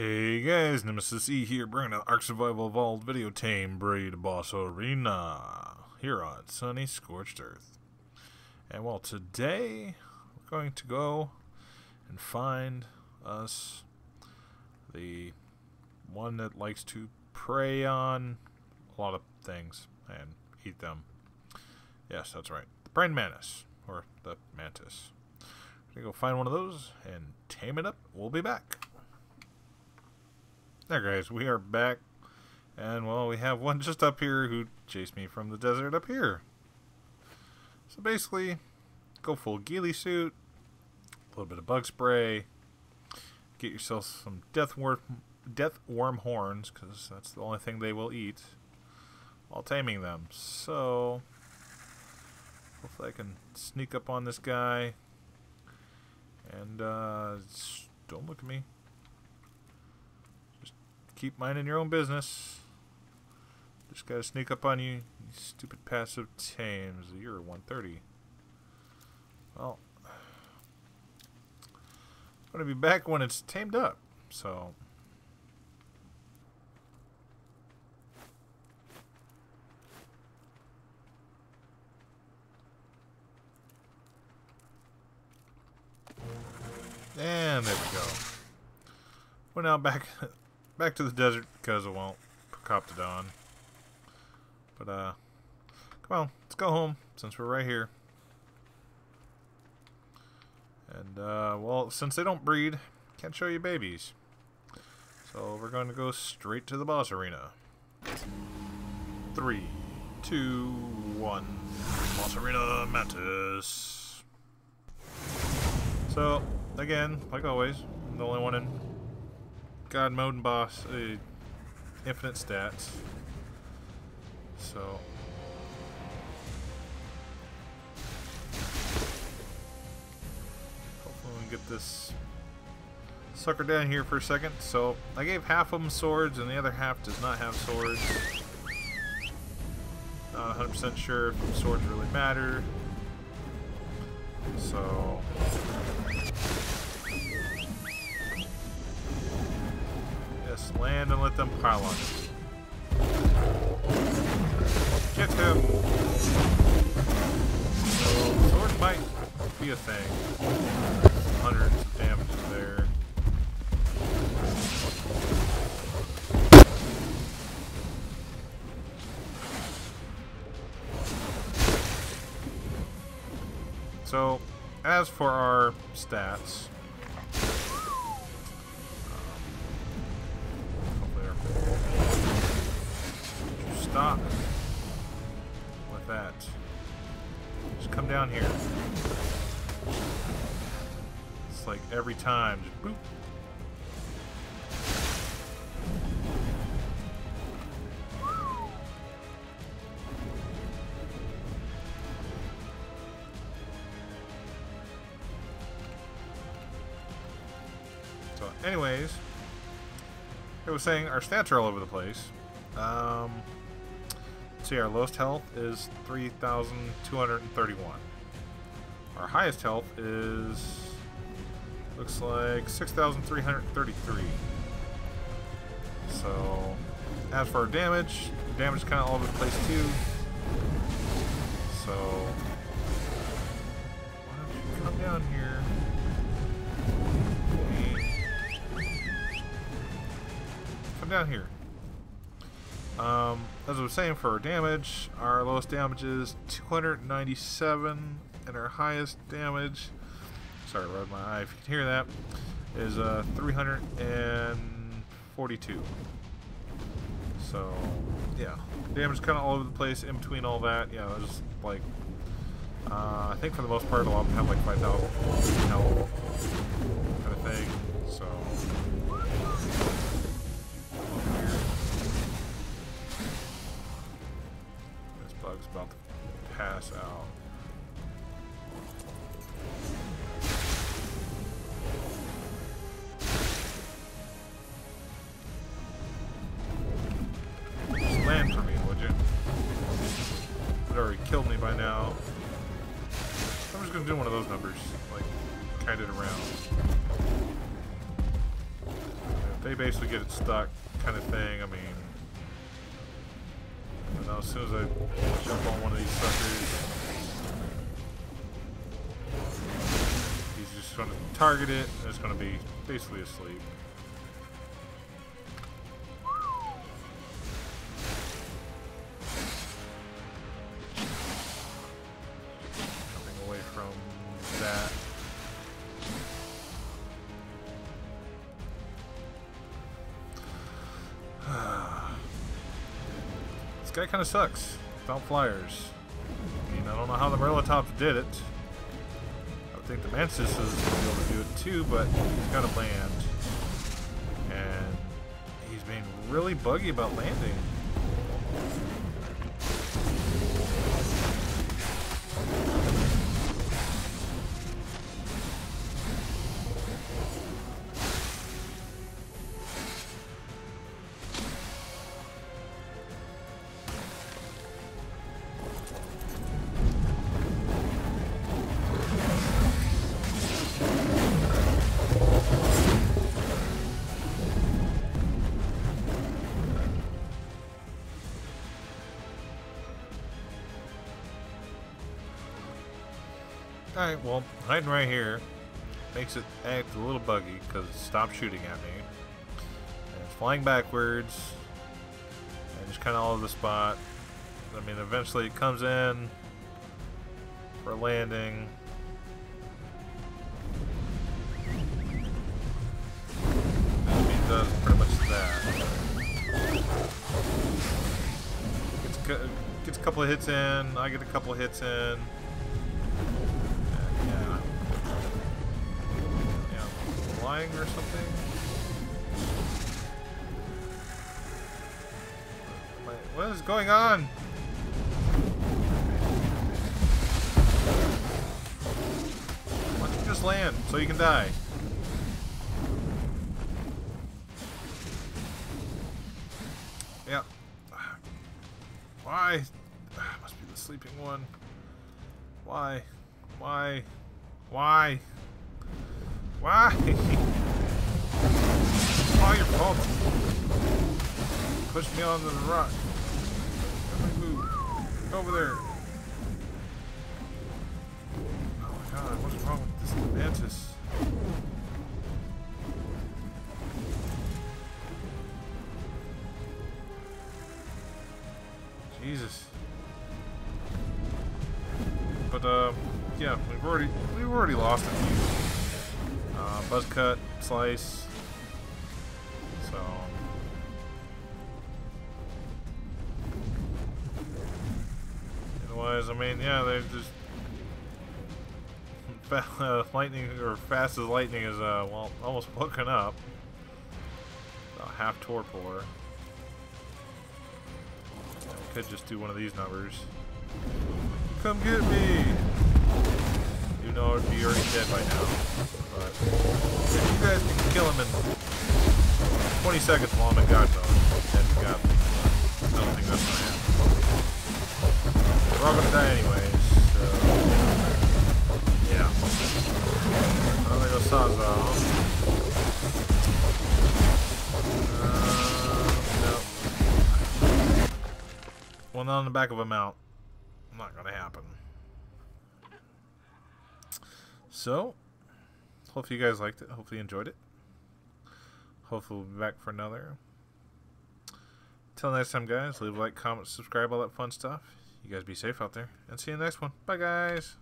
Hey guys, Nemesis E here, bringing an Ark Survival Evolved video team Braid Boss Arena here on sunny Scorched Earth. And well, today we're going to go and find us the one that likes to prey on a lot of things and eat them. Yes, that's right. The Praying Mantis, or the Mantis. We're going to go find one of those and tame it up. We'll be back. There guys, we are back, and well, we have one just up here who chased me from the desert up here. So basically, go full ghillie suit, a little bit of bug spray, get yourself some death worm horns, because that's the only thing they will eat while taming them. So, hopefully I can sneak up on this guy, and don't look at me. Keep minding your own business. Just gotta sneak up on you, you stupid passive tames. You're 130. Well, I'm gonna be back when it's tamed up. So, and there we go. We're now back to the desert because I won't Procoptodon. But, come on, let's go home since we're right here. And, well, since they don't breed, can't show you babies. So we're going to go straight to the boss arena. 3, 2, 1. Boss arena Mantis. So, again, like always, I'm the only one in God mode and boss, infinite stats. So, hopefully we can get this sucker down here for a second. So, I gave half of them swords and the other half does not have swords. Not 100% sure if swords really matter. So, land and let them pile on it. Get him! So, sword might be a thing. Hundreds of damage there. So, as for our stats, stop with that. Just come down here. It's like every time. Just boop. So, anyways, I was saying our stats are all over the place. See, our lowest health is 3,231. Our highest health is, looks like 6,333. So, as for our damage, damage is kind of all over the place too. So, why don't you come down here? Come down here. As I was saying, for our damage, our lowest damage is 297, and our highest damage, sorry, rubbed my eye if you can hear that, is 342. So, yeah, damage is kind of all over the place in between all that. Yeah, I just like, I think for the most part, a lot of them have like 5,000 health kind of thing. So, about to pass out. Just land for me, would you? It already killed me by now. I'm just gonna do one of those numbers, like kite it around. If They basically get it stuck kind of thing. I mean, you know, as soon as I jump on one of these suckers, he's just going to target it, and it's going to be basically asleep. That kind of sucks without flyers. I mean, I don't know how the Merlotops did it. I would think the Mantis is going to be able to do it too, but he's got to land. And he's being really buggy about landing. Alright, well, hiding right here makes it act a little buggy because it stopped shooting at me. And it's flying backwards. And just kind of all over the spot. I mean, eventually it comes in for landing. And it does pretty much that. Gets a couple of hits in. I get a couple of hits in. Or something? What is going on? Why don't you just land so you can die? Yeah. Why? Must be the sleeping one. Why? Why? Why? Why? It's all your fault. Push me onto the rock. Move. Over there. Oh my god, what's wrong with this Mantis? Jesus. But yeah, we've already lost a few. Buzz cut, slice. So otherwise, I mean, yeah, they're just lightning, or fast as lightning is well, almost woken up. About half torpor. Yeah, we could just do one of these numbers. Come get me. You know, it'd be already dead by now. But if you guys can kill him in 20 seconds while I'm in God mode, then you got me. I don't think that's gonna happen. We're all gonna die anyways, so yeah. Oh, there goes Sawzall. No. Well, not on the back of a mount. Not gonna happen. So, hopefully you guys liked it. Hopefully you enjoyed it. Hopefully we'll be back for another. Till next time, guys, leave a like, comment, subscribe, all that fun stuff. You guys be safe out there. And see you in the next one. Bye, guys.